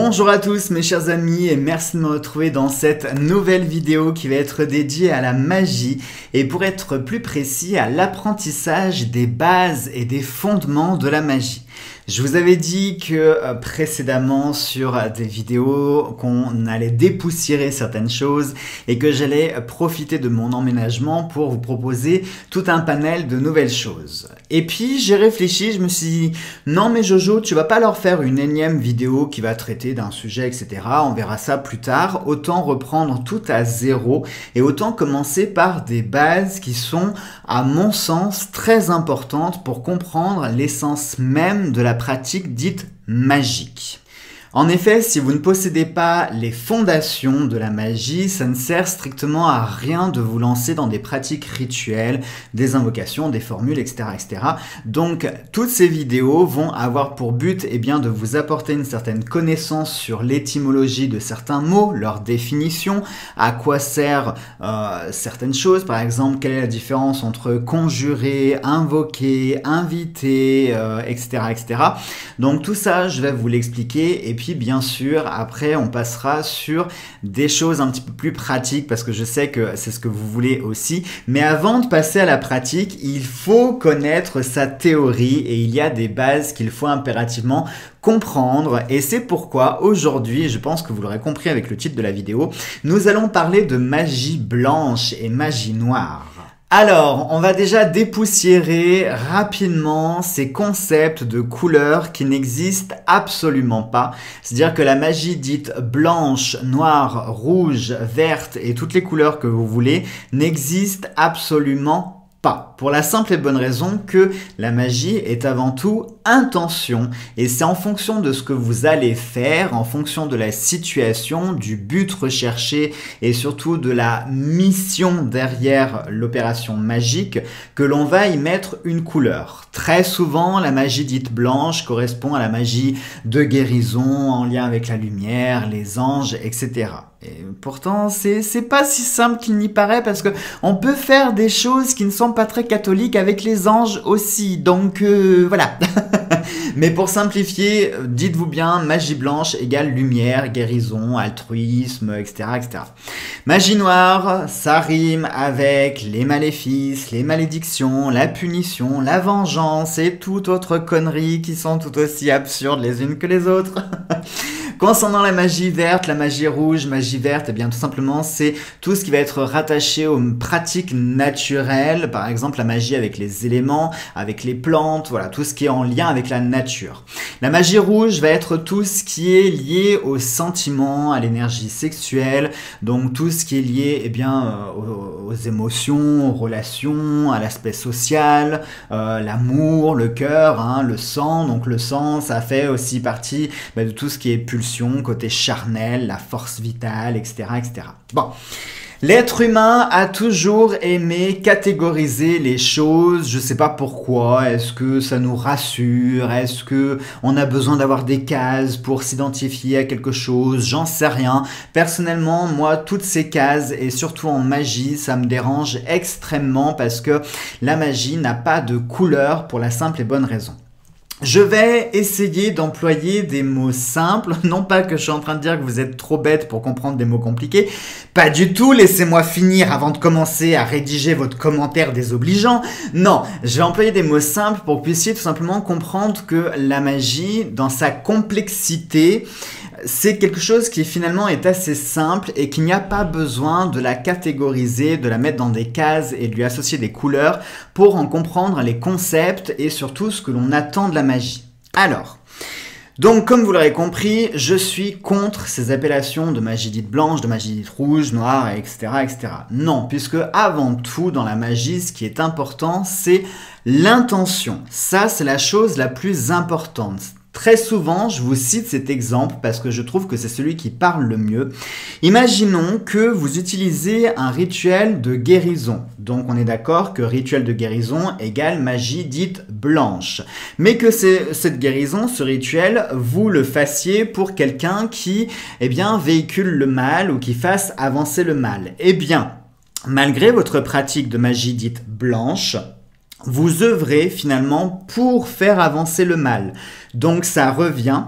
Bonjour à tous mes chers amis et merci de me retrouver dans cette nouvelle vidéo qui va être dédiée à la magie et pour être plus précis à l'apprentissage des bases et des fondements de la magie. Je vous avais dit que précédemment sur des vidéos qu'on allait dépoussiérer certaines choses et que j'allais profiter de mon emménagement pour vous proposer tout un panel de nouvelles choses. Et puis j'ai réfléchi, je me suis dit non mais Jojo, tu vas pas leur faire une énième vidéo qui va traiter d'un sujet etc, on verra ça plus tard, autant reprendre tout à zéro et autant commencer par des bases qui sont à mon sens très importantes pour comprendre l'essence même de la pratique dite magique. En effet, si vous ne possédez pas les fondations de la magie, ça ne sert strictement à rien de vous lancer dans des pratiques rituelles, des invocations, des formules, etc. etc. Donc, toutes ces vidéos vont avoir pour but eh bien, de vous apporter une certaine connaissance sur l'étymologie de certains mots, leur définition, à quoi servent certaines choses, par exemple, quelle est la différence entre conjurer, invoquer, inviter, etc., etc. Donc, tout ça, je vais vous l'expliquer. Et puis bien sûr après on passera sur des choses un petit peu plus pratiques parce que je sais que c'est ce que vous voulez aussi, mais avant de passer à la pratique il faut connaître sa théorie et il y a des bases qu'il faut impérativement comprendre et c'est pourquoi aujourd'hui, je pense que vous l'aurez compris avec le titre de la vidéo, nous allons parler de magie blanche et magie noire. Alors, on va déjà dépoussiérer rapidement ces concepts de couleurs qui n'existent absolument pas. C'est-à-dire que la magie dite blanche, noire, rouge, verte et toutes les couleurs que vous voulez n'existe absolument pas. Pour la simple et bonne raison que la magie est avant tout intention et c'est en fonction de ce que vous allez faire, en fonction de la situation, du but recherché et surtout de la mission derrière l'opération magique que l'on va y mettre une couleur. Très souvent, la magie dite blanche correspond à la magie de guérison en lien avec la lumière, les anges, etc. Et pourtant, c'est pas si simple qu'il n'y paraît parce que on peut faire des choses qui ne sont pas très catholiques avec les anges aussi. Donc voilà. Mais pour simplifier, dites-vous bien magie blanche égale lumière, guérison, altruisme, etc., etc. Magie noire, ça rime avec les maléfices, les malédictions, la punition, la vengeance et toute autre connerie qui sont tout aussi absurdes les unes que les autres. Concernant la magie verte, la magie rouge, magie verte, eh bien tout simplement c'est tout ce qui va être rattaché aux pratiques naturelles, par exemple la magie avec les éléments, avec les plantes, voilà, tout ce qui est en lien avec la nature. La magie rouge va être tout ce qui est lié aux sentiments, à l'énergie sexuelle, donc tout ce qui est lié eh bien, aux émotions, aux relations, à l'aspect social, l'amour, le cœur, hein, le sang, donc le sang ça fait aussi partie bah, de tout ce qui est pulsion, côté charnel, la force vitale, etc., etc. Bon. L'être humain a toujours aimé catégoriser les choses, je sais pas pourquoi, est-ce que ça nous rassure, est-ce que on a besoin d'avoir des cases pour s'identifier à quelque chose, j'en sais rien. Personnellement, moi, toutes ces cases, et surtout en magie, ça me dérange extrêmement parce que la magie n'a pas de couleur pour la simple et bonne raison. Je vais essayer d'employer des mots simples, non pas que je suis en train de dire que vous êtes trop bête pour comprendre des mots compliqués, pas du tout, laissez-moi finir avant de commencer à rédiger votre commentaire désobligeant, non, je vais employer des mots simples pour que vous puissiez tout simplement comprendre que la magie, dans sa complexité, c'est quelque chose qui finalement est assez simple et qu'il n'y a pas besoin de la catégoriser, de la mettre dans des cases et de lui associer des couleurs pour en comprendre les concepts et surtout ce que l'on attend de la magie. Alors, donc comme vous l'aurez compris, je suis contre ces appellations de magie dite blanche, de magie dite rouge, noire, etc., etc. Non, puisque avant tout dans la magie, ce qui est important, c'est l'intention. Ça, c'est la chose la plus importante. Très souvent, je vous cite cet exemple parce que je trouve que c'est celui qui parle le mieux. Imaginons que vous utilisez un rituel de guérison. Donc on est d'accord que rituel de guérison égale magie dite blanche. Mais que cette guérison, ce rituel, vous le fassiez pour quelqu'un qui, eh bien, véhicule le mal ou qui fasse avancer le mal. Eh bien, malgré votre pratique de magie dite blanche, vous œuvrez finalement pour faire avancer le mal. Donc ça revient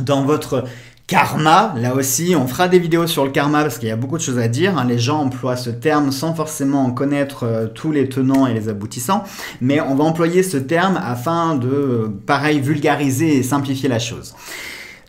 dans votre Karma, là aussi, on fera des vidéos sur le karma parce qu'il y a beaucoup de choses à dire. Hein. Les gens emploient ce terme sans forcément en connaître tous les tenants et les aboutissants. Mais on va employer ce terme afin de, pareil, vulgariser et simplifier la chose.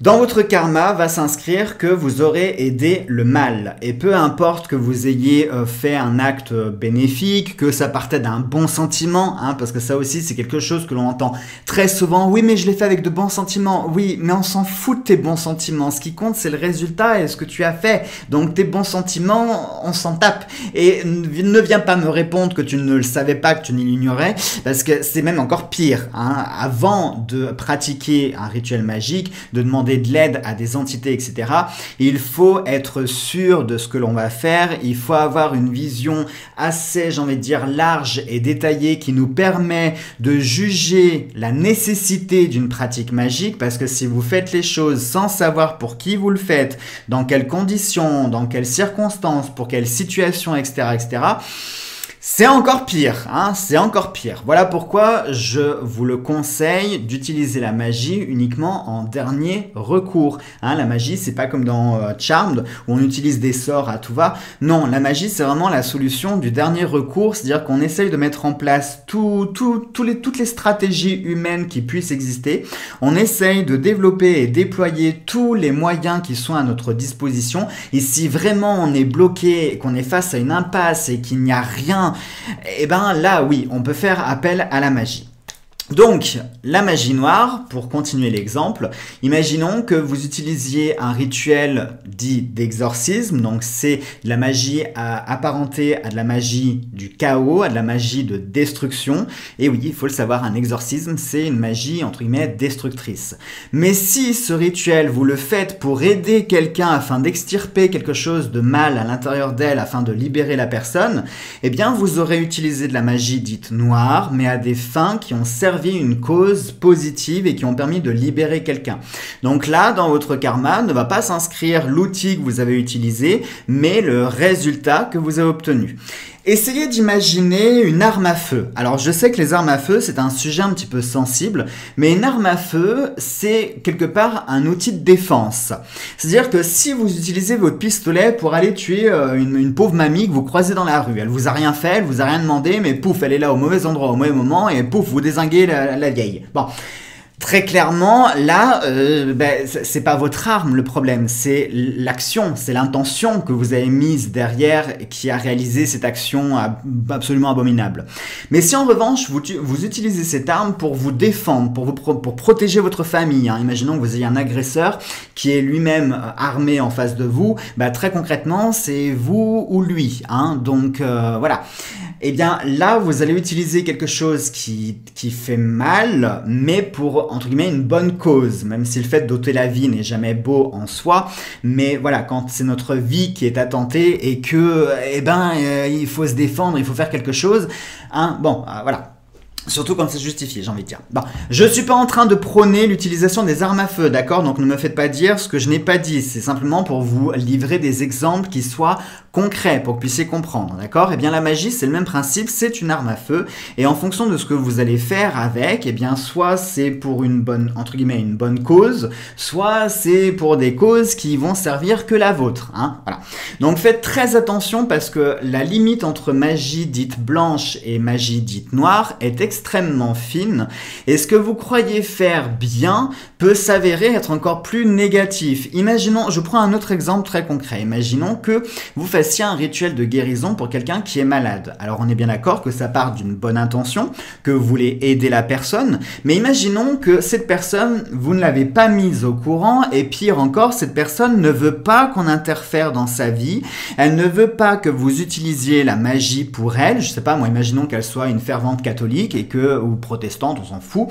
Dans votre karma va s'inscrire que vous aurez aidé le mal. Et peu importe que vous ayez fait un acte bénéfique, que ça partait d'un bon sentiment, hein, parce que ça aussi c'est quelque chose que l'on entend très souvent. Oui mais je l'ai fait avec de bons sentiments. Oui mais on s'en fout de tes bons sentiments. Ce qui compte c'est le résultat et ce que tu as fait. Donc tes bons sentiments, on s'en tape. Et ne viens pas me répondre que tu ne le savais pas, que tu ne l'ignorais, parce que c'est même encore pire. Hein. Avant de pratiquer un rituel magique, de demander de l'aide à des entités, etc. Il faut être sûr de ce que l'on va faire, il faut avoir une vision assez, j'ai envie de dire, large et détaillée qui nous permet de juger la nécessité d'une pratique magique, parce que si vous faites les choses sans savoir pour qui vous le faites, dans quelles conditions, dans quelles circonstances, pour quelle situation, etc., etc., c'est encore pire, hein, c'est encore pire. Voilà pourquoi je vous le conseille d'utiliser la magie uniquement en dernier recours. Hein, la magie, c'est pas comme dans Charmed où on utilise des sorts à tout va. Non, la magie, c'est vraiment la solution du dernier recours, c'est-à-dire qu'on essaye de mettre en place toutes les stratégies humaines qui puissent exister. On essaye de développer et déployer tous les moyens qui sont à notre disposition. Et si vraiment on est bloqué, qu'on est face à une impasse et qu'il n'y a rien, et ben là oui, on peut faire appel à la magie. Donc, la magie noire, pour continuer l'exemple, imaginons que vous utilisiez un rituel dit d'exorcisme, donc c'est de la magie apparentée à de la magie du chaos, à de la magie de destruction, et oui, il faut le savoir, un exorcisme, c'est une magie, entre guillemets, destructrice. Mais si ce rituel, vous le faites pour aider quelqu'un afin d'extirper quelque chose de mal à l'intérieur d'elle, afin de libérer la personne, eh bien, vous aurez utilisé de la magie dite noire, mais à des fins qui ont servi une cause positive et qui ont permis de libérer quelqu'un. Donc là, dans votre karma, ne va pas s'inscrire l'outil que vous avez utilisé, mais le résultat que vous avez obtenu. Essayez d'imaginer une arme à feu. Alors je sais que les armes à feu, c'est un sujet un petit peu sensible, mais une arme à feu, c'est quelque part un outil de défense. C'est-à-dire que si vous utilisez votre pistolet pour aller tuer une pauvre mamie que vous croisez dans la rue, elle vous a rien fait, elle vous a rien demandé, mais pouf, elle est là au mauvais endroit, au mauvais moment, et pouf, vous dézinguez la vieille. Bon. Très clairement, là, ben, c'est pas votre arme le problème, c'est l'action, c'est l'intention que vous avez mise derrière qui a réalisé cette action absolument abominable. Mais si en revanche, vous utilisez cette arme pour vous défendre, pour protéger votre famille, hein. Imaginons que vous ayez un agresseur qui est lui-même armé en face de vous, ben, très concrètement, c'est vous ou lui, hein. Donc voilà. Eh bien là, vous allez utiliser quelque chose qui fait mal, mais pour, entre guillemets, une bonne cause, même si le fait d'ôter la vie n'est jamais beau en soi, mais voilà, quand c'est notre vie qui est attentée et que, eh ben, il faut se défendre, il faut faire quelque chose, hein, bon, voilà. Surtout quand c'est justifié, j'ai envie de dire. Bon, je suis pas en train de prôner l'utilisation des armes à feu, d'accord? Donc ne me faites pas dire ce que je n'ai pas dit. C'est simplement pour vous livrer des exemples qui soient concrets, pour que vous puissiez comprendre, d'accord? Eh bien, la magie, c'est le même principe, c'est une arme à feu. Et en fonction de ce que vous allez faire avec, eh bien, soit c'est pour une bonne, entre guillemets, une bonne cause, soit c'est pour des causes qui vont servir que la vôtre, hein, voilà. Donc faites très attention parce que la limite entre magie dite blanche et magie dite noire est extrêmement fine et ce que vous croyez faire bien peut s'avérer être encore plus négatif. Imaginons, je prends un autre exemple très concret, imaginons que vous fassiez un rituel de guérison pour quelqu'un qui est malade. Alors on est bien d'accord que ça part d'une bonne intention, que vous voulez aider la personne, mais imaginons que cette personne, vous ne l'avez pas mise au courant et pire encore, cette personne ne veut pas qu'on interfère dans sa vie, elle ne veut pas que vous utilisiez la magie pour elle, je sais pas moi, imaginons qu'elle soit une fervente catholique et que, ou protestante, on s'en fout,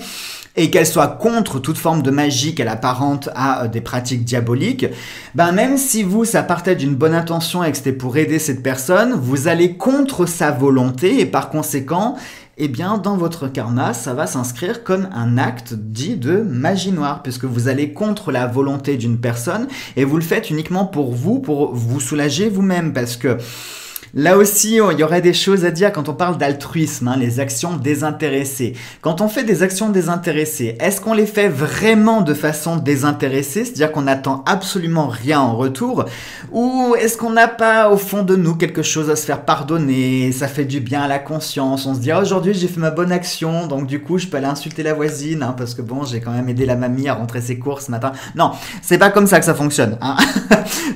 et qu'elle soit contre toute forme de magie qu'elle apparente à des pratiques diaboliques, ben même si vous, ça partait d'une bonne intention et que c'était pour aider cette personne, vous allez contre sa volonté et par conséquent, eh bien, dans votre karma, ça va s'inscrire comme un acte dit de magie noire, puisque vous allez contre la volonté d'une personne et vous le faites uniquement pour vous soulager vous-même, parce que Là aussi, il y aurait des choses à dire quand on parle d'altruisme, hein, les actions désintéressées. Quand on fait des actions désintéressées, est-ce qu'on les fait vraiment de façon désintéressée, c'est-à-dire qu'on n'attend absolument rien en retour, ou est-ce qu'on n'a pas au fond de nous quelque chose à se faire pardonner, ça fait du bien à la conscience, on se dit ah, aujourd'hui j'ai fait ma bonne action, donc du coup je peux aller insulter la voisine, hein, parce que bon, j'ai quand même aidé la mamie à rentrer ses courses ce matin. Non, c'est pas comme ça que ça fonctionne, hein.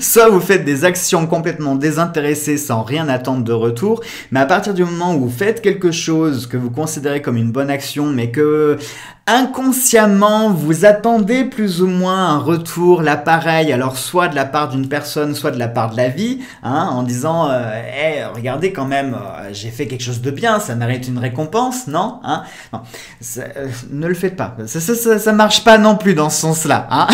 Soit vous faites des actions complètement désintéressées sans rien attendre de retour, mais à partir du moment où vous faites quelque chose que vous considérez comme une bonne action, mais que inconsciemment vous attendez plus ou moins un retour, là pareil, alors soit de la part d'une personne, soit de la part de la vie, hein, en disant hey, regardez quand même, j'ai fait quelque chose de bien, ça mérite une récompense, non, hein, non. Ça, ne le faites pas, ça marche pas non plus dans ce sens-là, hein.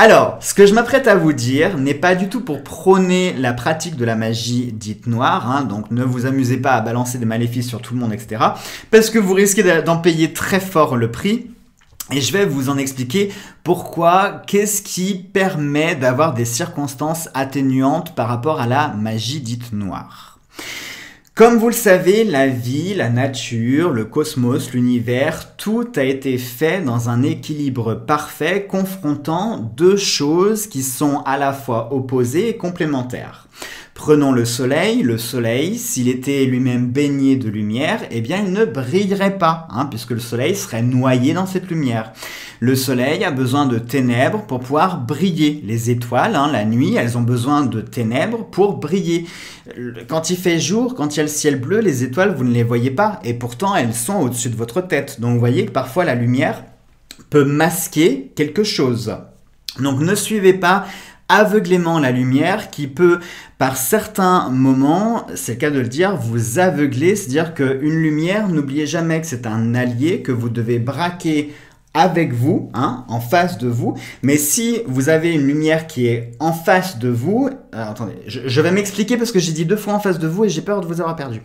Alors, ce que je m'apprête à vous dire n'est pas du tout pour prôner la pratique de la magie dite noire, hein, donc ne vous amusez pas à balancer des maléfices sur tout le monde, etc. Parce que vous risquez d'en payer très fort le prix, et je vais vous en expliquer pourquoi, qu'est-ce qui permet d'avoir des circonstances atténuantes par rapport à la magie dite noire. Comme vous le savez, la vie, la nature, le cosmos, l'univers, tout a été fait dans un équilibre parfait, confrontant deux choses qui sont à la fois opposées et complémentaires. Prenons le soleil, s'il était lui-même baigné de lumière, eh bien il ne brillerait pas, hein, puisque le soleil serait noyé dans cette lumière. Le soleil a besoin de ténèbres pour pouvoir briller. Les étoiles, hein, la nuit, elles ont besoin de ténèbres pour briller. Quand il fait jour, quand il y a le ciel bleu, les étoiles, vous ne les voyez pas, et pourtant elles sont au-dessus de votre tête. Donc vous voyez que parfois la lumière peut masquer quelque chose. Donc ne suivez pas aveuglément la lumière qui peut, par certains moments, c'est le cas de le dire, vous aveugler, c'est-à-dire qu'une lumière, n'oubliez jamais que c'est un allié que vous devez braquer avec vous, hein, en face de vous, mais si vous avez une lumière qui est en face de vous, attendez, je vais m'expliquer parce que j'ai dit 2 fois en face de vous et j'ai peur de vous avoir perdu.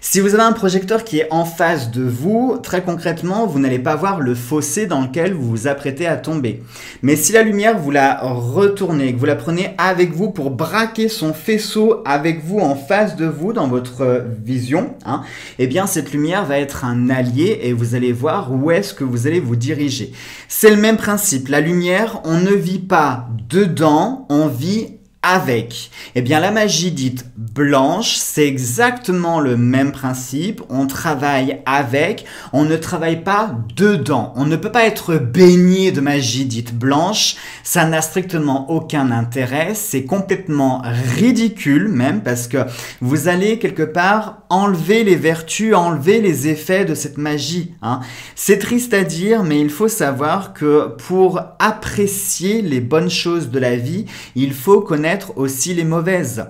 Si vous avez un projecteur qui est en face de vous, très concrètement, vous n'allez pas voir le fossé dans lequel vous vous apprêtez à tomber. Mais si la lumière, vous la retournez, que vous la prenez avec vous pour braquer son faisceau avec vous, en face de vous, dans votre vision, hein, eh bien cette lumière va être un allié et vous allez voir où est-ce que vous allez vous diriger. C'est le même principe. La lumière, on ne vit pas dedans, on vit avec. Eh bien, la magie dite blanche, c'est exactement le même principe. On travaille avec, on ne travaille pas dedans. On ne peut pas être baigné de magie dite blanche. Ça n'a strictement aucun intérêt. C'est complètement ridicule même parce que vous allez quelque part enlever les vertus, enlever les effets de cette magie, hein. C'est triste à dire, mais il faut savoir que pour apprécier les bonnes choses de la vie, il faut connaître aussi les mauvaises.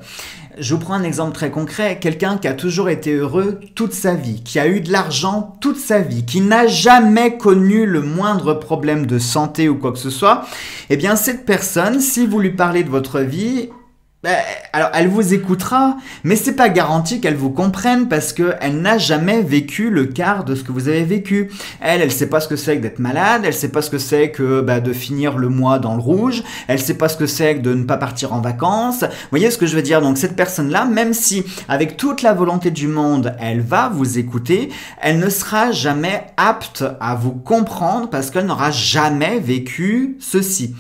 Je vous prends un exemple très concret, quelqu'un qui a toujours été heureux toute sa vie, qui a eu de l'argent toute sa vie, qui n'a jamais connu le moindre problème de santé ou quoi que ce soit, eh bien cette personne, si vous lui parlez de votre vie, alors elle vous écoutera, mais c'est pas garanti qu'elle vous comprenne parce qu'elle n'a jamais vécu le quart de ce que vous avez vécu. Elle sait pas ce que c'est que d'être malade, elle sait pas ce que c'est que de finir le mois dans le rouge, elle sait pas ce que c'est que de ne pas partir en vacances. Vous voyez ce que je veux dire? Donc cette personne-là, même si avec toute la volonté du monde, elle va vous écouter, elle ne sera jamais apte à vous comprendre parce qu'elle n'aura jamais vécu ceci.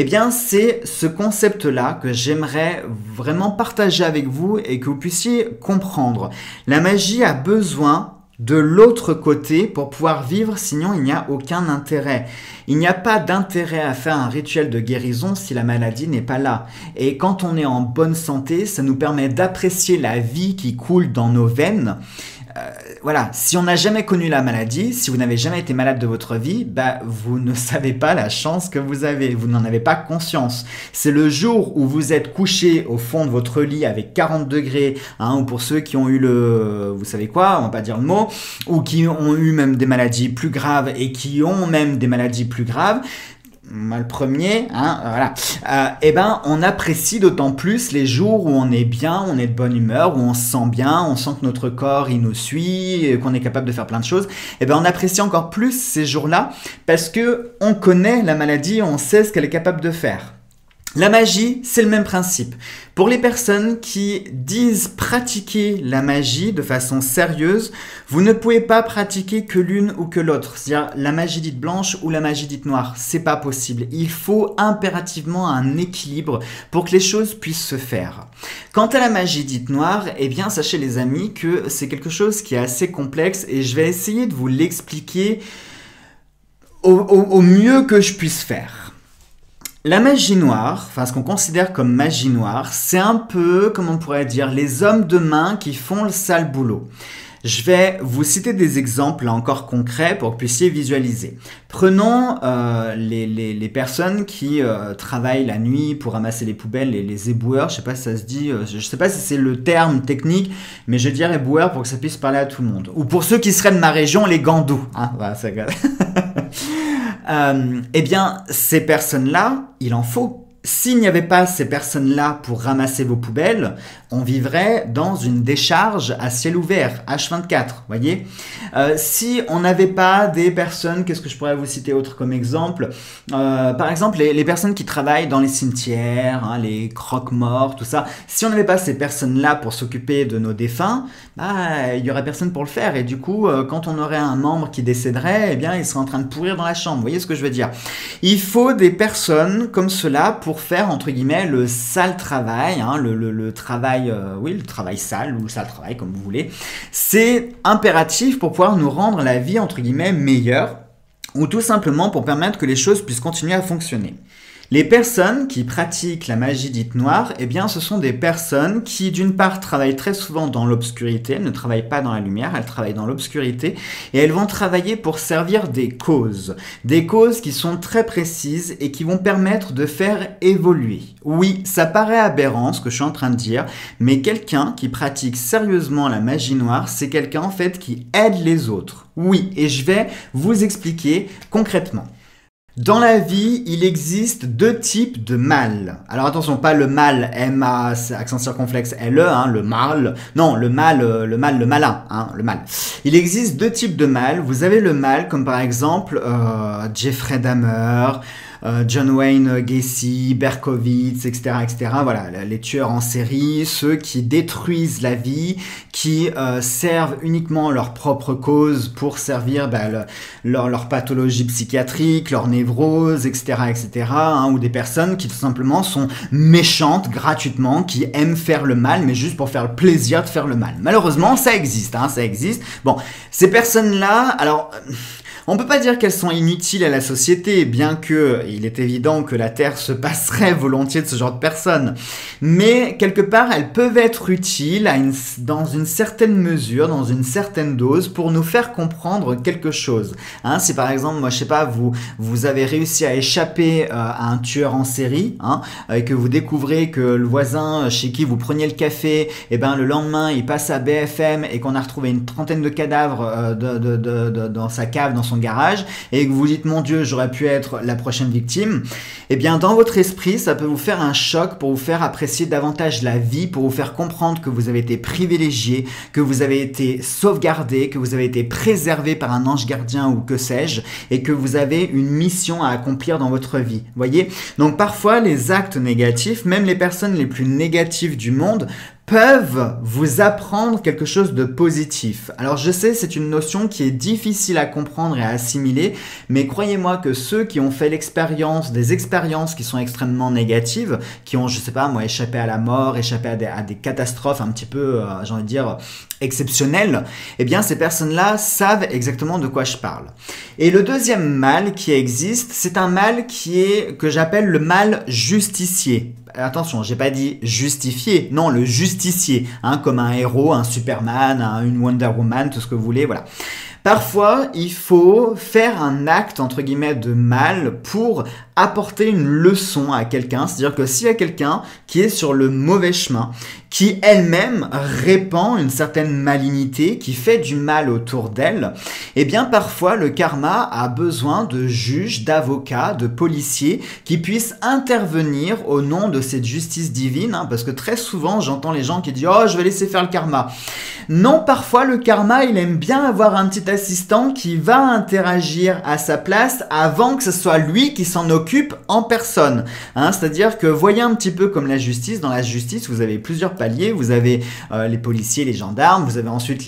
Eh bien, c'est ce concept-là que j'aimerais vraiment partager avec vous et que vous puissiez comprendre. La magie a besoin de l'autre côté pour pouvoir vivre, sinon il n'y a aucun intérêt. Il n'y a pas d'intérêt à faire un rituel de guérison si la maladie n'est pas là. Et quand on est en bonne santé, ça nous permet d'apprécier la vie qui coule dans nos veines. Voilà, si on n'a jamais connu la maladie, si vous n'avez jamais été malade de votre vie, vous ne savez pas la chance que vous avez, vous n'en avez pas conscience. C'est le jour où vous êtes couché au fond de votre lit avec 40 degrés, hein, ou pour ceux qui ont eu le... vous savez quoi, on va pas dire le mot, ou qui ont eu même des maladies plus graves et qui ont même des maladies plus graves, moi le premier, hein, voilà. Eh ben, on apprécie d'autant plus les jours où on est bien, on est de bonne humeur, où on se sent bien, on sent que notre corps, il nous suit, qu'on est capable de faire plein de choses. Eh ben, on apprécie encore plus ces jours-là parce que on connaît la maladie, on sait ce qu'elle est capable de faire. La magie, c'est le même principe. Pour les personnes qui disent pratiquer la magie de façon sérieuse, vous ne pouvez pas pratiquer que l'une ou que l'autre, c'est-à-dire la magie dite blanche ou la magie dite noire, c'est pas possible. Il faut impérativement un équilibre pour que les choses puissent se faire. Quant à la magie dite noire, eh bien sachez les amis que c'est quelque chose qui est assez complexe et je vais essayer de vous l'expliquer au mieux que je puisse faire. La magie noire, enfin ce qu'on considère comme magie noire, c'est un peu, comment on pourrait dire, les hommes de main qui font le sale boulot. Je vais vous citer des exemples là encore concrets pour que vous puissiez visualiser. Prenons les personnes qui travaillent la nuit pour ramasser les poubelles, les éboueurs, je sais pas si ça se dit, je sais pas si c'est le terme technique, mais je vais dire éboueurs pour que ça puisse parler à tout le monde. Ou pour ceux qui seraient de ma région, les gandous. Hein, voilà, ça... eh bien, ces personnes-là, il en faut. S'il n'y avait pas ces personnes-là pour ramasser vos poubelles, on vivrait dans une décharge à ciel ouvert, H24, voyez. Si on n'avait pas des personnes, qu'est-ce que je pourrais vous citer autre comme exemple, par exemple, les personnes qui travaillent dans les cimetières, hein, les croque-morts, tout ça. Si on n'avait pas ces personnes-là pour s'occuper de nos défunts, bah, il n'y aurait personne pour le faire. Et du coup, quand on aurait un membre qui décéderait, eh bien, il serait en train de pourrir dans la chambre. Vous voyez ce que je veux dire? Il faut des personnes comme cela pour faire, entre guillemets, le sale travail, hein, le travail, oui, le travail sale ou le sale travail, comme vous voulez. C'est impératif pour pouvoir nous rendre la vie, entre guillemets, meilleure ou tout simplement pour permettre que les choses puissent continuer à fonctionner. Les personnes qui pratiquent la magie dite noire, eh bien, ce sont des personnes qui, d'une part, travaillent très souvent dans l'obscurité, elles ne travaillent pas dans la lumière, elles travaillent dans l'obscurité, et elles vont travailler pour servir des causes qui sont très précises et qui vont permettre de faire évoluer. Oui, ça paraît aberrant, ce que je suis en train de dire, mais quelqu'un qui pratique sérieusement la magie noire, c'est quelqu'un, en fait, qui aide les autres. Oui, et je vais vous expliquer concrètement. Dans la vie, il existe deux types de mal. Alors attention, pas le mal, M-A, accent circonflexe, L-E, hein, le mal. Non, le malin, hein, le mal. Il existe deux types de mal. Vous avez le mal, comme par exemple Jeffrey Dahmer, John Wayne Gacy, Berkowitz, etc., etc. Voilà, les tueurs en série, ceux qui détruisent la vie, qui servent uniquement leur propre cause pour servir bah, leur pathologie psychiatrique, leur névrose, etc., etc. Hein, ou des personnes qui tout simplement sont méchantes gratuitement, qui aiment faire le mal, mais juste pour faire le plaisir de faire le mal. Malheureusement, ça existe, hein, ça existe. Bon, ces personnes-là, alors... On peut pas dire qu'elles sont inutiles à la société, bien que il est évident que la Terre se passerait volontiers de ce genre de personnes. Mais quelque part, elles peuvent être utiles à dans une certaine mesure, dans une certaine dose, pour nous faire comprendre quelque chose. Hein, si par exemple, moi je sais pas, vous avez réussi à échapper à un tueur en série, hein, et que vous découvrez que le voisin chez qui vous preniez le café, eh ben le lendemain il passe à BFM et qu'on a retrouvé une trentaine de cadavres dans sa cave, dans son garage, et que vous dites mon Dieu j'aurais pu être la prochaine victime, et bien dans votre esprit ça peut vous faire un choc pour vous faire apprécier davantage la vie, pour vous faire comprendre que vous avez été privilégié, que vous avez été sauvegardé, que vous avez été préservé par un ange gardien ou que sais-je, et que vous avez une mission à accomplir dans votre vie, voyez. Donc parfois les actes négatifs, même les personnes les plus négatives du monde, peuvent vous apprendre quelque chose de positif. Alors je sais, c'est une notion qui est difficile à comprendre et à assimiler, mais croyez-moi que ceux qui ont fait l'expérience, des expériences qui sont extrêmement négatives, qui ont, je sais pas moi, échappé à la mort, échappé à des catastrophes un petit peu, j'ai envie de dire, exceptionnelles, eh bien ces personnes-là savent exactement de quoi je parle. Et le deuxième mal qui existe, c'est un mal que j'appelle le mal justicier. Attention, j'ai pas dit justifié, non, le justicier, hein, comme un héros, un Superman, une Wonder Woman, tout ce que vous voulez, voilà. Parfois, il faut faire un acte, entre guillemets, de mal pour apporter une leçon à quelqu'un. C'est-à-dire que s'il y a quelqu'un qui est sur le mauvais chemin, qui elle-même répand une certaine malignité, qui fait du mal autour d'elle, eh bien parfois le karma a besoin de juges, d'avocats, de policiers qui puissent intervenir au nom de cette justice divine, hein, parce que très souvent j'entends les gens qui disent « Oh, je vais laisser faire le karma ». Non, parfois le karma, il aime bien avoir un petit aspect l'assistant qui va interagir à sa place avant que ce soit lui qui s'en occupe en personne. Hein, c'est-à-dire que voyez un petit peu comme la justice. Dans la justice, vous avez plusieurs paliers. Vous avez les policiers, les gendarmes. Vous avez ensuite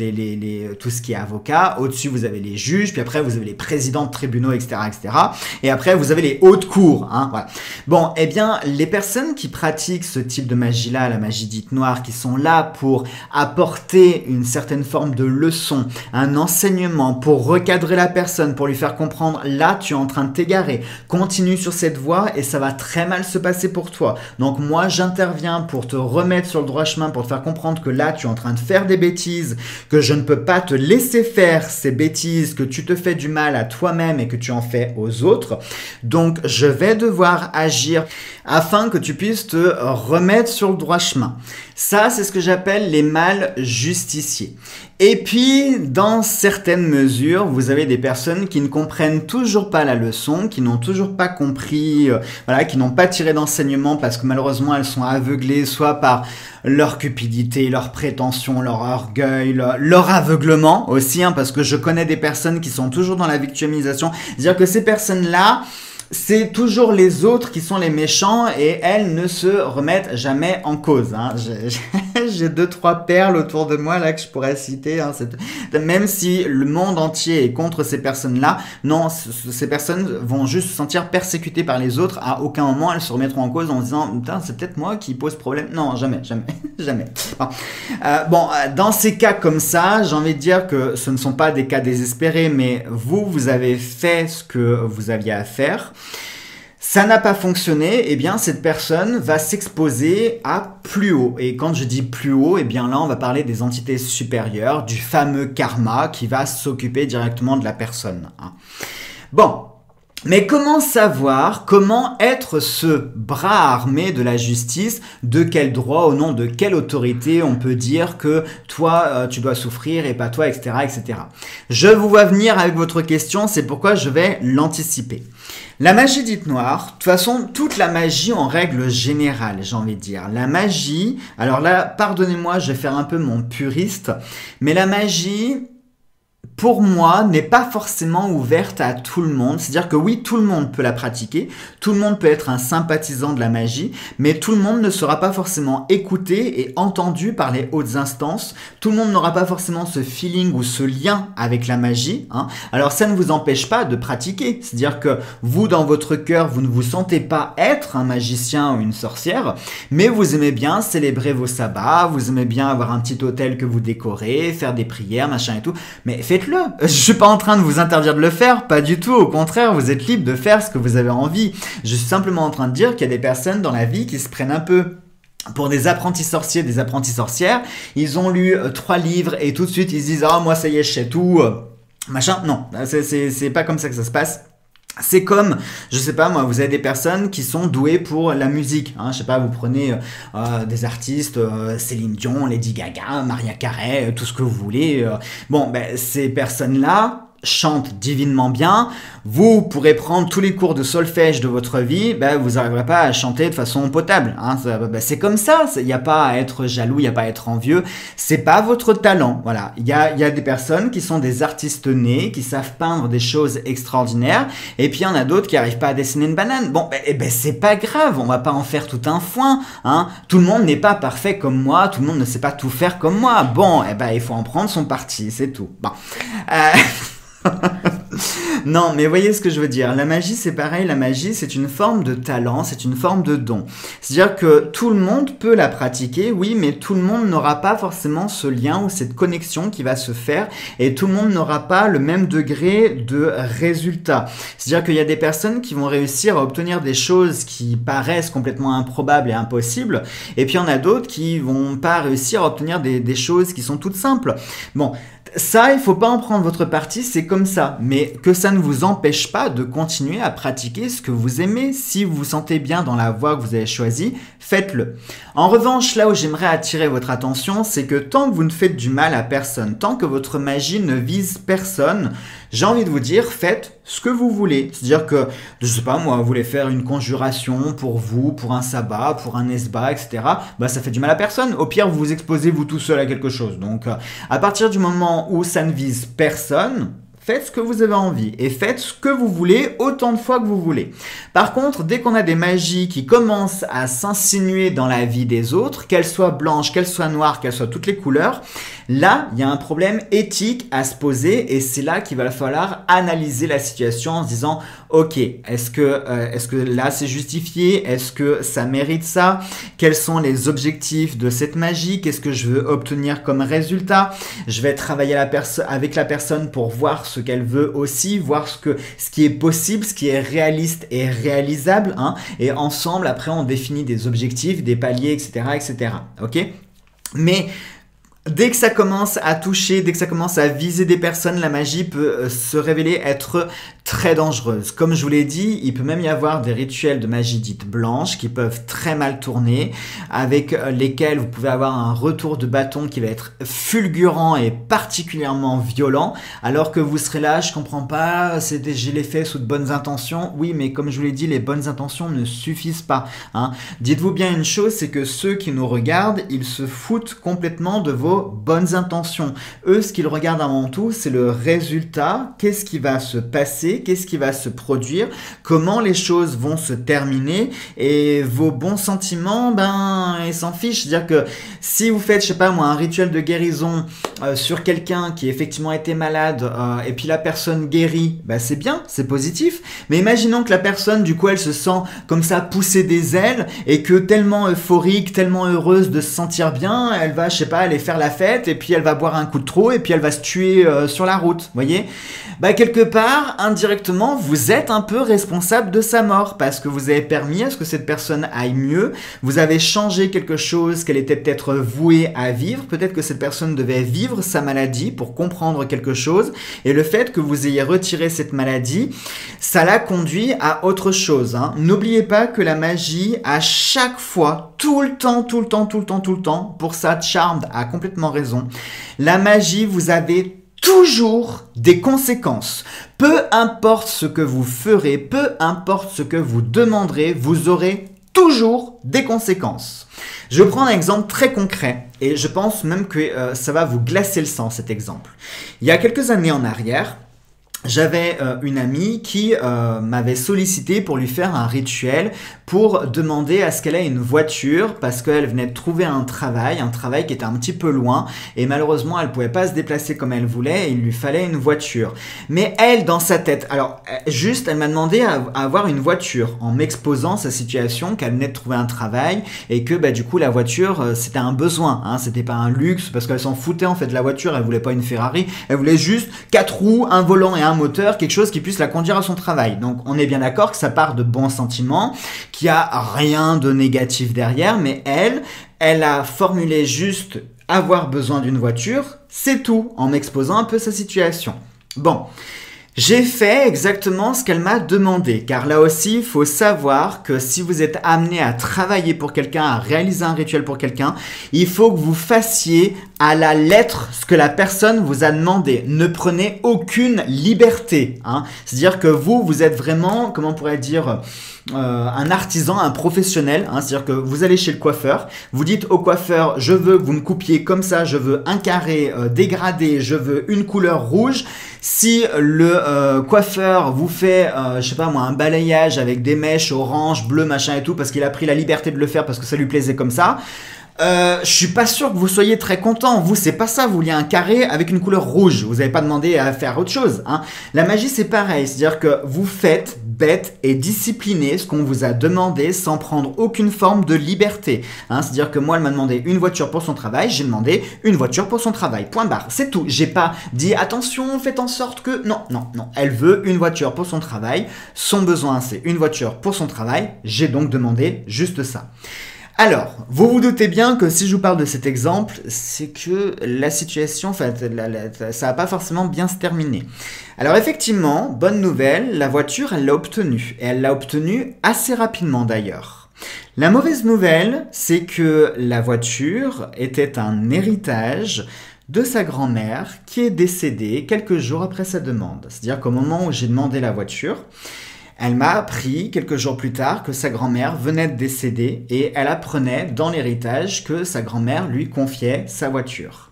tout ce qui est avocat. Au-dessus, vous avez les juges. Puis après, vous avez les présidents de tribunaux, etc., etc. Et après, vous avez les hautes cours. Hein, voilà. Bon, eh bien, les personnes qui pratiquent ce type de magie-là, la magie dite noire, qui sont là pour apporter une certaine forme de leçon, un enseignement, pour recadrer la personne, pour lui faire comprendre, là, tu es en train de t'égarer, continue sur cette voie et ça va très mal se passer pour toi. Donc moi, j'interviens pour te remettre sur le droit chemin, pour te faire comprendre que là, tu es en train de faire des bêtises, que je ne peux pas te laisser faire ces bêtises, que tu te fais du mal à toi-même et que tu en fais aux autres. Donc, je vais devoir agir afin que tu puisses te remettre sur le droit chemin. Ça, c'est ce que j'appelle les mâles justiciers. Et puis, dans certaines mesures, vous avez des personnes qui ne comprennent toujours pas la leçon, qui n'ont toujours pas compris, voilà, qui n'ont pas tiré d'enseignement parce que malheureusement, elles sont aveuglées soit par leur cupidité, leur prétention, leur orgueil, leur aveuglement aussi, hein, parce que je connais des personnes qui sont toujours dans la victimisation. C'est-à-dire que ces personnes-là, c'est toujours les autres qui sont les méchants et elles ne se remettent jamais en cause. Hein. J'ai 2-3 perles autour de moi là que je pourrais citer. Hein. Même si le monde entier est contre ces personnes-là, non, ces personnes vont juste se sentir persécutées par les autres. À aucun moment, elles se remettront en cause en se disant « Putain, c'est peut-être moi qui pose problème. » Non, jamais, jamais, jamais. Bon, dans ces cas comme ça, j'ai envie de dire que ce ne sont pas des cas désespérés, mais vous avez fait ce que vous aviez à faire. Ça n'a pas fonctionné, eh bien cette personne va s'exposer à plus haut. Et quand je dis plus haut, eh bien là on va parler des entités supérieures, du fameux karma qui va s'occuper directement de la personne. Bon, mais comment savoir, comment être ce bras armé de la justice? De quel droit, au nom de quelle autorité on peut dire que toi, tu dois souffrir et pas toi, etc., etc. Je vous vois venir avec votre question, c'est pourquoi je vais l'anticiper. La magie dite noire, de toute façon, toute la magie en règle générale, j'ai envie de dire. La magie, alors là, pardonnez-moi, je vais faire un peu mon puriste, mais la magie, pour moi, n'est pas forcément ouverte à tout le monde. C'est-à-dire que oui, tout le monde peut la pratiquer, tout le monde peut être un sympathisant de la magie, mais tout le monde ne sera pas forcément écouté et entendu par les hautes instances. Tout le monde n'aura pas forcément ce feeling ou ce lien avec la magie. Hein. Alors ça ne vous empêche pas de pratiquer. C'est-à-dire que vous, dans votre cœur, vous ne vous sentez pas être un magicien ou une sorcière, mais vous aimez bien célébrer vos sabbats, vous aimez bien avoir un petit hôtel que vous décorez, faire des prières, machin et tout. Mais faites-le. Je suis pas en train de vous interdire de le faire, pas du tout, au contraire, vous êtes libre de faire ce que vous avez envie. Je suis simplement en train de dire qu'il y a des personnes dans la vie qui se prennent un peu pour des apprentis sorciers, des apprentis sorcières. Ils ont lu 3 livres et tout de suite ils se disent « Ah, moi ça y est, je sais tout, machin ». Non, c'est pas comme ça que ça se passe. C'est comme, je sais pas moi, vous avez des personnes qui sont douées pour la musique. Hein, je sais pas, vous prenez des artistes, Céline Dion, Lady Gaga, Mariah Carey, tout ce que vous voulez. Bon, ben, ces personnes-là chantent divinement bien. Vous pourrez prendre tous les cours de solfège de votre vie, ben, vous n'arriverez pas à chanter de façon potable. Hein. Ben, c'est comme ça, il n'y a pas à être jaloux, il n'y a pas à être envieux. C'est pas votre talent. Voilà. Il y a des personnes qui sont des artistes nés, qui savent peindre des choses extraordinaires, et puis il y en a d'autres qui n'arrivent pas à dessiner une banane. Bon, ben, c'est pas grave, on va pas en faire tout un foin. Hein. Tout le monde n'est pas parfait comme moi, tout le monde ne sait pas tout faire comme moi. Bon, eh ben, il faut en prendre son parti, c'est tout. Bon. Non, mais voyez ce que je veux dire. La magie, c'est pareil. La magie, c'est une forme de talent, c'est une forme de don. C'est-à-dire que tout le monde peut la pratiquer, oui, mais tout le monde n'aura pas forcément ce lien ou cette connexion qui va se faire et tout le monde n'aura pas le même degré de résultat. C'est-à-dire qu'il y a des personnes qui vont réussir à obtenir des choses qui paraissent complètement improbables et impossibles et puis il y en a d'autres qui vont pas réussir à obtenir des choses qui sont toutes simples. Bon. Ça, il faut pas en prendre votre parti, c'est comme ça. Mais que ça ne vous empêche pas de continuer à pratiquer ce que vous aimez. Si vous vous sentez bien dans la voie que vous avez choisie, faites-le. En revanche, là où j'aimerais attirer votre attention, c'est que tant que vous ne faites du mal à personne, tant que votre magie ne vise personne, J'ai envie de vous dire, faites ce que vous voulez. C'est-à-dire que, je sais pas moi, vous voulez faire une conjuration pour vous, pour un sabbat, pour un esba, etc. Bah ça fait du mal à personne. Au pire, vous vous exposez vous tout seul à quelque chose. Donc, à partir du moment où ça ne vise personne, faites ce que vous avez envie et faites ce que vous voulez autant de fois que vous voulez. Par contre, dès qu'on a des magies qui commencent à s'insinuer dans la vie des autres, qu'elles soient blanches, qu'elles soient noires, qu'elles soient toutes les couleurs, là, il y a un problème éthique à se poser et c'est là qu'il va falloir analyser la situation en se disant « Ok, est-ce que là c'est justifié? Est-ce que ça mérite ça? Quels sont les objectifs de cette magie? Qu'est-ce que je veux obtenir comme résultat? Je vais travailler avec la personne pour voir ce qu'elle veut aussi, voir ce qui est possible, ce qui est réaliste et réalisable, hein, et ensemble après on définit des objectifs, des paliers, etc. etc. Ok? Mais dès que ça commence à toucher, dès que ça commence à viser des personnes, la magie peut se révéler être très dangereuse. Comme je vous l'ai dit, il peut même y avoir des rituels de magie dite blanche qui peuvent très mal tourner, avec lesquels vous pouvez avoir un retour de bâton qui va être fulgurant et particulièrement violent, alors que vous serez là, je comprends pas, j'ai les faits sous de bonnes intentions. Oui, mais comme je vous l'ai dit, les bonnes intentions ne suffisent pas. Hein. Dites-vous bien une chose, c'est que ceux qui nous regardent, ils se foutent complètement de vos bonnes intentions. Eux, ce qu'ils regardent avant tout, c'est le résultat. Qu'est-ce qui va se passer? Qu'est-ce qui va se produire? Comment les choses vont se terminer? Et vos bons sentiments, ben, ils s'en fichent. C'est-à-dire que si vous faites, je sais pas moi, un rituel de guérison sur quelqu'un qui effectivement était malade et puis la personne guérit, ben, c'est bien, c'est positif. Mais imaginons que la personne, du coup, elle se sent comme ça pousser des ailes et que tellement euphorique, tellement heureuse de se sentir bien, elle va, je sais pas, aller faire la fête et puis elle va boire un coup de trop et puis elle va se tuer sur la route, voyez? Bah quelque part, indirectement, vous êtes un peu responsable de sa mort parce que vous avez permis à ce que cette personne aille mieux, vous avez changé quelque chose qu'elle était peut-être vouée à vivre, peut-être que cette personne devait vivre sa maladie pour comprendre quelque chose et le fait que vous ayez retiré cette maladie, ça la conduit à autre chose. Hein. N'oubliez pas que la magie, à chaque fois, tout le temps, pour ça, Charmed a complètement raison, la magie, vous avez toujours des conséquences. Peu importe ce que vous ferez, peu importe ce que vous demanderez, vous aurez toujours des conséquences. Je prends un exemple très concret et je pense même que ça va vous glacer le sang cet exemple. Il y a quelques années en arrière, j'avais une amie qui m'avait sollicité pour lui faire un rituel pour demander à ce qu'elle ait une voiture parce qu'elle venait de trouver un travail qui était un petit peu loin et malheureusement elle pouvait pas se déplacer comme elle voulait et il lui fallait une voiture. Mais elle, dans sa tête, alors juste elle m'a demandé à avoir une voiture en m'exposant sa situation qu'elle venait de trouver un travail et que bah, du coup la voiture c'était un besoin, hein, c'était pas un luxe parce qu'elle s'en foutait en fait de la voiture, elle voulait pas une Ferrari, elle voulait juste 4 roues, un volant et un moteur, quelque chose qui puisse la conduire à son travail. Donc on est bien d'accord que ça part de bons sentiments, qu'il n'y a rien de négatif derrière, mais elle a formulé juste avoir besoin d'une voiture, c'est tout, en m'exposant un peu sa situation. Bon. J'ai fait exactement ce qu'elle m'a demandé, car là aussi, il faut savoir que si vous êtes amené à travailler pour quelqu'un, à réaliser un rituel pour quelqu'un, il faut que vous fassiez à la lettre ce que la personne vous a demandé. Ne prenez aucune liberté. Hein. C'est-à-dire que vous êtes vraiment, comment on pourrait dire, un artisan, un professionnel. Hein. C'est-à-dire que vous allez chez le coiffeur, vous dites au coiffeur, je veux que vous me coupiez comme ça, je veux un carré dégradé, je veux une couleur rouge. Si le coiffeur vous fait, je sais pas moi, un balayage avec des mèches orange, bleu, machin et tout, parce qu'il a pris la liberté de le faire parce que ça lui plaisait comme ça, je suis pas sûr que vous soyez très content. Vous, c'est pas ça, vous vouliez un carré avec une couleur rouge. Vous n'avez pas demandé à faire autre chose. Hein. La magie, c'est pareil. C'est-à-dire que vous faites bête et discipliné ce qu'on vous a demandé sans prendre aucune forme de liberté. Hein. C'est-à-dire que moi, elle m'a demandé une voiture pour son travail. J'ai demandé une voiture pour son travail. Point barre. C'est tout. J'ai pas dit attention, faites en sorte que... Non, non, non. Elle veut une voiture pour son travail. Son besoin, c'est une voiture pour son travail. J'ai donc demandé juste ça. Alors, vous vous doutez bien que si je vous parle de cet exemple, c'est que la situation, enfin, ça n'a pas forcément bien se terminer. Alors effectivement, bonne nouvelle, la voiture, elle l'a obtenue. Et elle l'a obtenue assez rapidement d'ailleurs. La mauvaise nouvelle, c'est que la voiture était un héritage de sa grand-mère qui est décédée quelques jours après sa demande. C'est-à-dire qu'au moment où j'ai demandé la voiture, elle m'a appris quelques jours plus tard que sa grand-mère venait de décéder et elle apprenait dans l'héritage que sa grand-mère lui confiait sa voiture.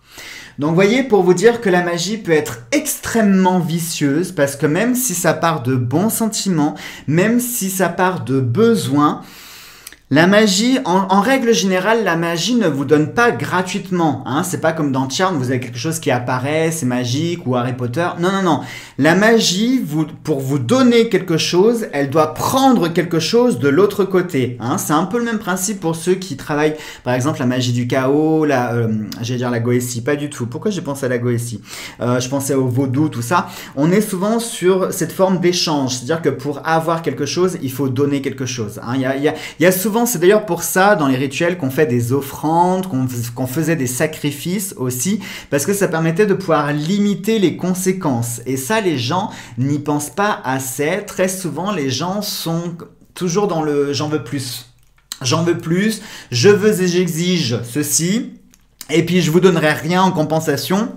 Donc voyez, pour vous dire que la magie peut être extrêmement vicieuse, parce que même si ça part de bons sentiments, même si ça part de besoins, la magie, en règle générale, la magie ne vous donne pas gratuitement. Hein. C'est pas comme dans Charmed, vous avez quelque chose qui apparaît, c'est magique, ou Harry Potter. Non, non, non. La magie, pour vous donner quelque chose, elle doit prendre quelque chose de l'autre côté. Hein. C'est un peu le même principe pour ceux qui travaillent, par exemple, la magie du chaos, j'allais dire la Goétie, pas du tout. Pourquoi j'ai pensé à la Goétie ? Je pensais au vaudou, tout ça. On est souvent sur cette forme d'échange. C'est-à-dire que pour avoir quelque chose, il faut donner quelque chose. Hein. Il y a souvent... C'est d'ailleurs pour ça, dans les rituels, qu'on fait des offrandes, qu'on faisait des sacrifices aussi, parce que ça permettait de pouvoir limiter les conséquences. Et ça, les gens n'y pensent pas assez. Très souvent, les gens sont toujours dans le « j'en veux plus ». « J'en veux plus »,« je veux et j'exige ceci », et puis « je vous donnerai rien en compensation ».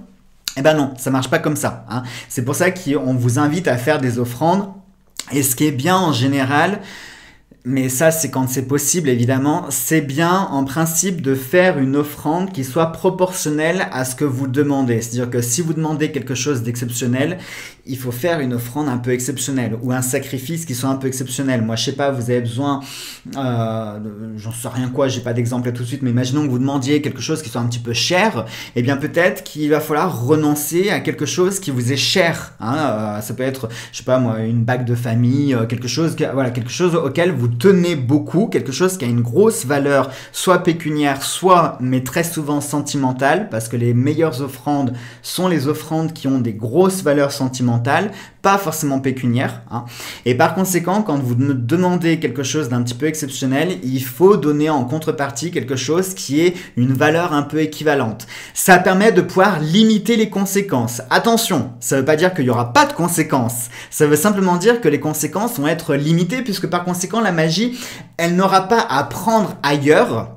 Eh ben non, ça marche pas comme ça. Hein. C'est pour ça qu'on vous invite à faire des offrandes. Et ce qui est bien en général... Mais ça, c'est quand c'est possible, évidemment. C'est bien, en principe, de faire une offrande qui soit proportionnelle à ce que vous demandez. C'est-à-dire que si vous demandez quelque chose d'exceptionnel, il faut faire une offrande un peu exceptionnelle ou un sacrifice qui soit un peu exceptionnel. Moi, je sais pas, vous avez besoin... j'en sais rien quoi, j'ai pas d'exemple là tout de suite, mais imaginons que vous demandiez quelque chose qui soit un petit peu cher. Eh bien, peut-être qu'il va falloir renoncer à quelque chose qui vous est cher. Hein. Ça peut être, je sais pas moi, une bague de famille, quelque chose auquel vous tenez beaucoup, quelque chose qui a une grosse valeur, soit pécuniaire, soit, mais très souvent, sentimentale, parce que les meilleures offrandes sont les offrandes qui ont des grosses valeurs sentimentales, pas forcément pécuniaires. Hein. Et par conséquent, quand vous me demandez quelque chose d'un petit peu exceptionnel, il faut donner en contrepartie quelque chose qui ait une valeur un peu équivalente. Ça permet de pouvoir limiter les conséquences. Attention, ça ne veut pas dire qu'il n'y aura pas de conséquences. Ça veut simplement dire que les conséquences vont être limitées, puisque par conséquent, la magie, elle n'aura pas à prendre ailleurs,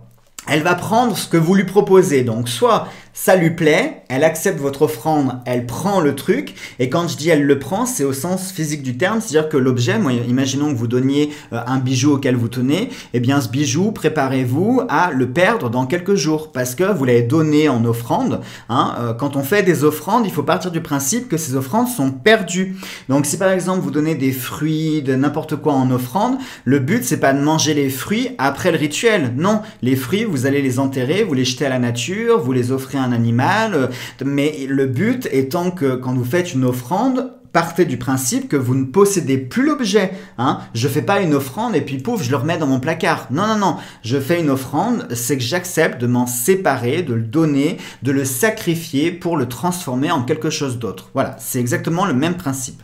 elle va prendre ce que vous lui proposez. Donc soit ça lui plaît, elle accepte votre offrande, elle prend le truc, et quand je dis elle le prend, c'est au sens physique du terme, c'est-à-dire que l'objet, imaginons que vous donniez un bijou auquel vous tenez, eh bien ce bijou, préparez-vous à le perdre dans quelques jours, parce que vous l'avez donné en offrande. Hein, quand on fait des offrandes, il faut partir du principe que ces offrandes sont perdues. Donc si par exemple vous donnez des fruits, de n'importe quoi en offrande, le but c'est pas de manger les fruits après le rituel, non, les fruits vous allez les enterrer, vous les jetez à la nature, vous les offrez à un animal, mais le but étant que quand vous faites une offrande, partez du principe que vous ne possédez plus l'objet. Hein. Je fais pas une offrande et puis pouf, je le remets dans mon placard. Non, non, non. Je fais une offrande, c'est que j'accepte de m'en séparer, de le donner, de le sacrifier pour le transformer en quelque chose d'autre. Voilà, c'est exactement le même principe.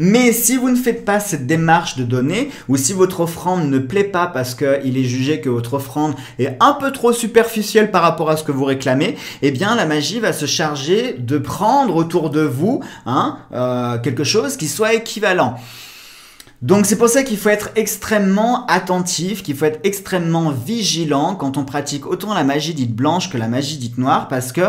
Mais si vous ne faites pas cette démarche de donner, ou si votre offrande ne plaît pas parce qu'il est jugé que votre offrande est un peu trop superficielle par rapport à ce que vous réclamez, eh bien la magie va se charger de prendre autour de vous quelque chose qui soit équivalent. Donc c'est pour ça qu'il faut être extrêmement attentif, qu'il faut être extrêmement vigilant quand on pratique autant la magie dite blanche que la magie dite noire, parce que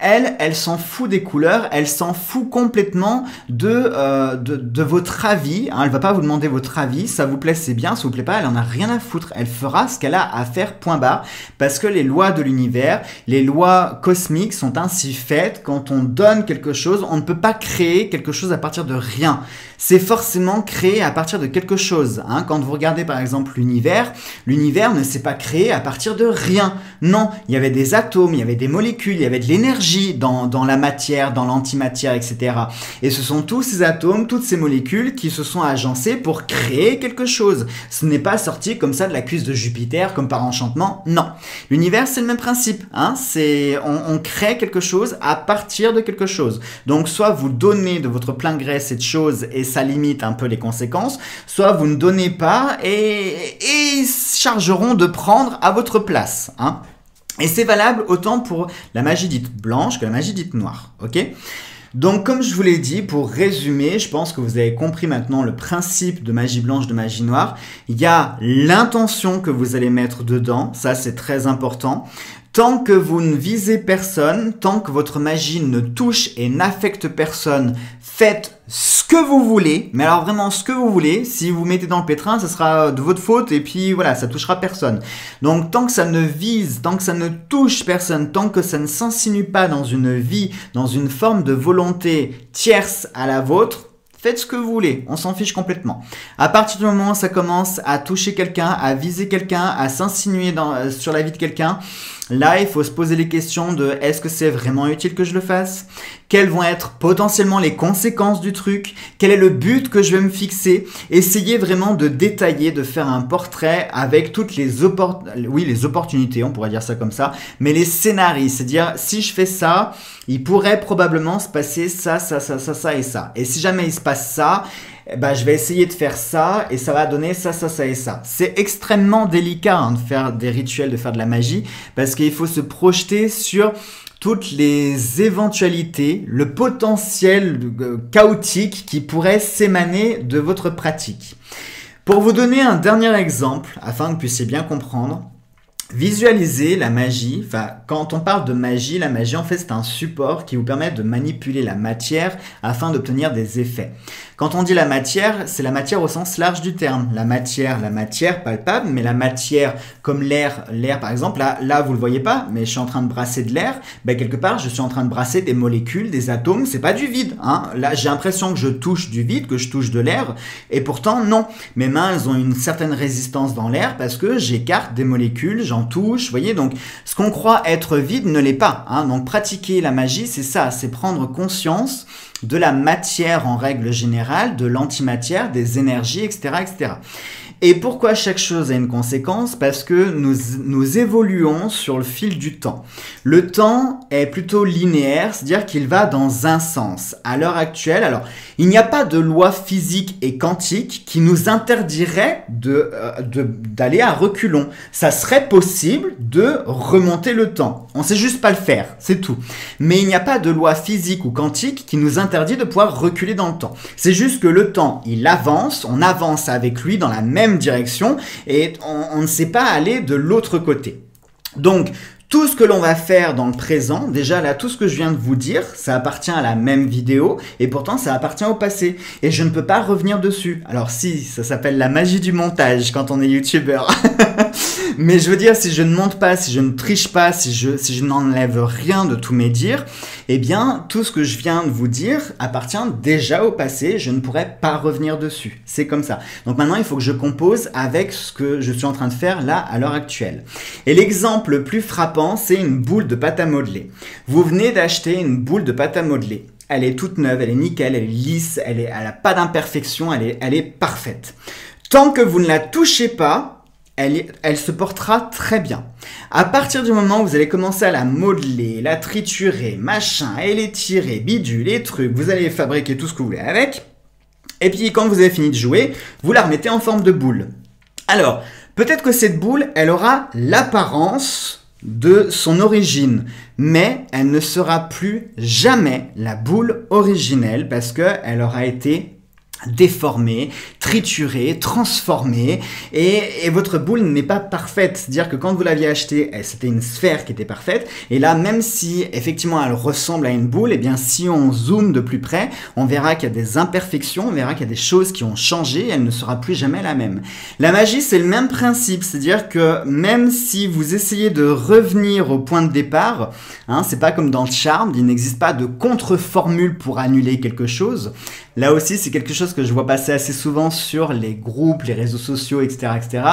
elle s'en fout des couleurs, elle s'en fout complètement de votre avis. Hein, elle va pas vous demander votre avis, ça vous plaît c'est bien, ça vous plaît pas, elle en a rien à foutre. Elle fera ce qu'elle a à faire, point barre, parce que les lois de l'univers, les lois cosmiques sont ainsi faites. Quand on donne quelque chose, on ne peut pas créer quelque chose à partir de rien. C'est forcément créé à partir de quelque chose. Hein. Quand vous regardez par exemple l'univers, l'univers ne s'est pas créé à partir de rien. Non, il y avait des atomes, il y avait des molécules, il y avait de l'énergie dans la matière, dans l'antimatière, etc. Et ce sont tous ces atomes, toutes ces molécules qui se sont agencées pour créer quelque chose. Ce n'est pas sorti comme ça de la cuisse de Jupiter, comme par enchantement, non. L'univers, c'est le même principe. Hein. On crée quelque chose à partir de quelque chose. Donc soit vous donnez de votre plein gré cette chose et ça limite un peu les conséquences, soit vous ne donnez pas et ils se chargeront de prendre à votre place. Hein. Et c'est valable autant pour la magie dite blanche que la magie dite noire. Ok ? Donc comme je vous l'ai dit, pour résumer, je pense que vous avez compris maintenant le principe de magie blanche, de magie noire. Il y a l'intention que vous allez mettre dedans, ça c'est très important. Tant que vous ne visez personne, tant que votre magie ne touche et n'affecte personne, faites ce que vous voulez, mais alors vraiment ce que vous voulez. Si vous mettez dans le pétrin, ça sera de votre faute et puis voilà, ça touchera personne. Donc tant que ça ne vise, tant que ça ne touche personne, tant que ça ne s'insinue pas dans une vie, dans une forme de volonté tierce à la vôtre, faites ce que vous voulez, on s'en fiche complètement. À partir du moment où ça commence à toucher quelqu'un, à viser quelqu'un, à s'insinuer sur la vie de quelqu'un, là, il faut se poser les questions de « Est-ce que c'est vraiment utile que je le fasse ? Quelles vont être potentiellement les conséquences du truc ? Quel est le but que je vais me fixer ?» Essayez vraiment de détailler, de faire un portrait avec toutes les, les opportunités, on pourrait dire ça comme ça, mais les scénarios, c'est-à-dire « Si je fais ça, il pourrait probablement se passer ça, ça, ça, ça, ça et ça. Et si jamais il se passe ça, bah, je vais essayer de faire ça et ça va donner ça, ça, ça et ça. » C'est extrêmement délicat de faire des rituels, de faire de la magie, parce qu'il faut se projeter sur toutes les éventualités, le potentiel chaotique qui pourrait s'émaner de votre pratique. Pour vous donner un dernier exemple, afin que vous puissiez bien comprendre, visualiser la magie, enfin quand on parle de magie, la magie en fait c'est un support qui vous permet de manipuler la matière afin d'obtenir des effets. Quand on dit la matière, c'est la matière au sens large du terme. La matière palpable, mais la matière comme l'air par exemple, là vous le voyez pas, mais je suis en train de brasser de l'air, ben, quelque part je suis en train de brasser des molécules, des atomes, c'est pas du vide, hein. Là j'ai l'impression que je touche du vide, que je touche de l'air, et pourtant non. Mes mains elles ont une certaine résistance dans l'air parce que j'écarte des molécules, j'en touche, vous voyez, donc ce qu'on croit être vide ne l'est pas, hein. Donc pratiquer la magie c'est ça, c'est prendre conscience de la matière en règle générale, de l'antimatière, des énergies, etc., etc. Et pourquoi chaque chose a une conséquence? Parce que nous évoluons sur le fil du temps. Le temps est plutôt linéaire, c'est-à-dire qu'il va dans un sens. À l'heure actuelle, alors, il n'y a pas de loi physique et quantique qui nous interdirait d'aller à reculons. Ça serait possible de remonter le temps. On ne sait juste pas le faire, c'est tout. Mais il n'y a pas de loi physique ou quantique qui nous interdit de pouvoir reculer dans le temps. C'est juste que le temps, il avance, on avance avec lui dans la même direction et on ne sait pas aller de l'autre côté. Donc tout ce que l'on va faire dans le présent, déjà là, tout ce que je viens de vous dire, ça appartient à la même vidéo et pourtant ça appartient au passé. Et je ne peux pas revenir dessus. Alors si, ça s'appelle la magie du montage quand on est youtubeur. Mais je veux dire, si je ne monte pas, si je ne triche pas, si je n'enlève rien de tous mes dires, eh bien, tout ce que je viens de vous dire appartient déjà au passé. Je ne pourrais pas revenir dessus. C'est comme ça. Donc maintenant, il faut que je compose avec ce que je suis en train de faire là, à l'heure actuelle. Et l'exemple le plus frappant, c'est une boule de pâte à modeler. Vous venez d'acheter une boule de pâte à modeler. Elle est toute neuve, elle est nickel, elle est lisse, elle n'a pas d'imperfection, elle est parfaite. Tant que vous ne la touchez pas, elle se portera très bien. À partir du moment où vous allez commencer à la modeler, la triturer, machin, et l'étirer, bidule, les trucs, vous allez fabriquer tout ce que vous voulez avec. Et puis quand vous avez fini de jouer, vous la remettez en forme de boule. Alors, peut-être que cette boule, elle aura l'apparence de son origine, mais elle ne sera plus jamais la boule originelle parce qu'elle aura été déformée, triturée, transformée et votre boule n'est pas parfaite. C'est-à-dire que quand vous l'aviez achetée, c'était une sphère qui était parfaite et là, même si effectivement elle ressemble à une boule, eh bien si on zoome de plus près, on verra qu'il y a des imperfections, on verra qu'il y a des choses qui ont changé et elle ne sera plus jamais la même. La magie, c'est le même principe, c'est-à-dire que même si vous essayez de revenir au point de départ, hein, c'est pas comme dans Charmed, il n'existe pas de contre-formule pour annuler quelque chose. Là aussi, c'est quelque chose que je vois passer assez souvent sur les groupes, les réseaux sociaux, etc. etc.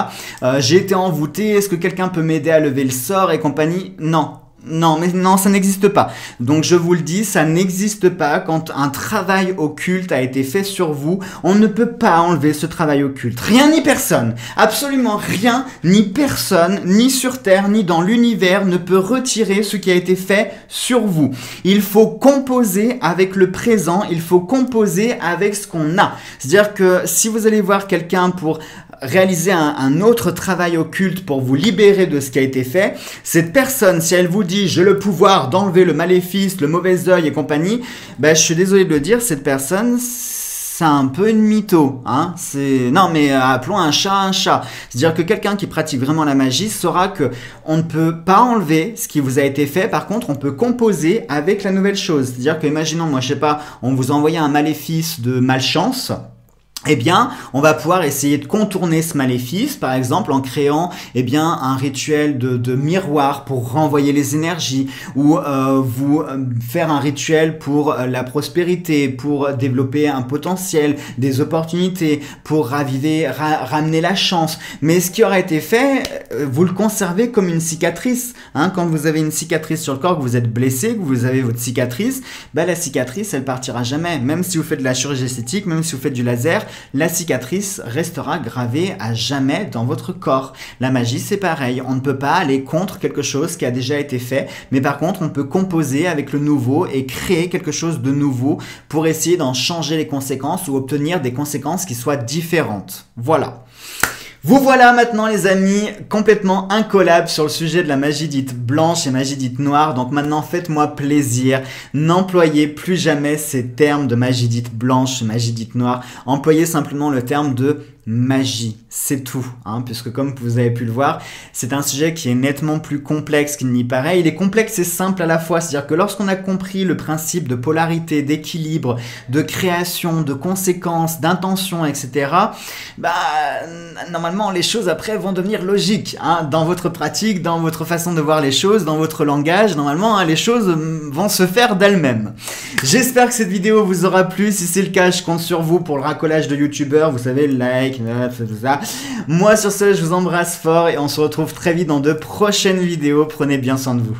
J'ai été envoûté, est-ce que quelqu'un peut m'aider à lever le sort et compagnie? Non. Non, mais non, ça n'existe pas. Donc je vous le dis, ça n'existe pas. Quand un travail occulte a été fait sur vous, on ne peut pas enlever ce travail occulte. Rien ni personne, absolument rien ni personne, ni sur Terre, ni dans l'univers ne peut retirer ce qui a été fait sur vous. Il faut composer avec le présent, il faut composer avec ce qu'on a. C'est-à-dire que si vous allez voir quelqu'un pour réaliser un autre travail occulte pour vous libérer de ce qui a été fait, cette personne, si elle vous dit « j'ai le pouvoir d'enlever le maléfice, le mauvais œil et compagnie », ben, je suis désolé de le dire, cette personne, c'est un peu une mytho, hein. C'est... Non, mais appelons un chat un chat. C'est-à-dire que quelqu'un qui pratique vraiment la magie saura que on ne peut pas enlever ce qui vous a été fait. Par contre, on peut composer avec la nouvelle chose. C'est-à-dire que, imaginons, moi, je sais pas, on vous envoyait un maléfice de malchance. Eh bien, on va pouvoir essayer de contourner ce maléfice, par exemple en créant, eh bien, un rituel de miroir pour renvoyer les énergies, ou vous faire un rituel pour la prospérité, pour développer un potentiel, des opportunités, pour raviver, ramener la chance. Mais ce qui aura été fait, vous le conservez comme une cicatrice. Hein, quand vous avez une cicatrice sur le corps, que vous êtes blessé, que vous avez votre cicatrice, bah, la cicatrice, elle partira jamais. Même si vous faites de la chirurgie esthétique, même si vous faites du laser, la cicatrice restera gravée à jamais dans votre corps. La magie, c'est pareil. On ne peut pas aller contre quelque chose qui a déjà été fait, mais par contre, on peut composer avec le nouveau et créer quelque chose de nouveau pour essayer d'en changer les conséquences ou obtenir des conséquences qui soient différentes. Voilà. Vous voilà maintenant, les amis, complètement incollable sur le sujet de la magie dite blanche et magie dite noire. Donc maintenant, faites-moi plaisir. N'employez plus jamais ces termes de magie dite blanche, magie dite noire. Employez simplement le terme de magie, c'est tout, hein, puisque comme vous avez pu le voir, c'est un sujet qui est nettement plus complexe qu'il n'y paraît. Il est complexe et simple à la fois, c'est-à-dire que lorsqu'on a compris le principe de polarité, d'équilibre, de création, de conséquences, d'intention, etc., bah, normalement, les choses après vont devenir logiques, hein, dans votre pratique, dans votre façon de voir les choses, dans votre langage. Normalement, hein, les choses vont se faire d'elles-mêmes. J'espère que cette vidéo vous aura plu. Si c'est le cas, je compte sur vous pour le racolage de youtubeurs, vous savez, like, tout ça. Moi, sur ce, je vous embrasse fort et on se retrouve très vite dans de prochaines vidéos. Prenez bien soin de vous.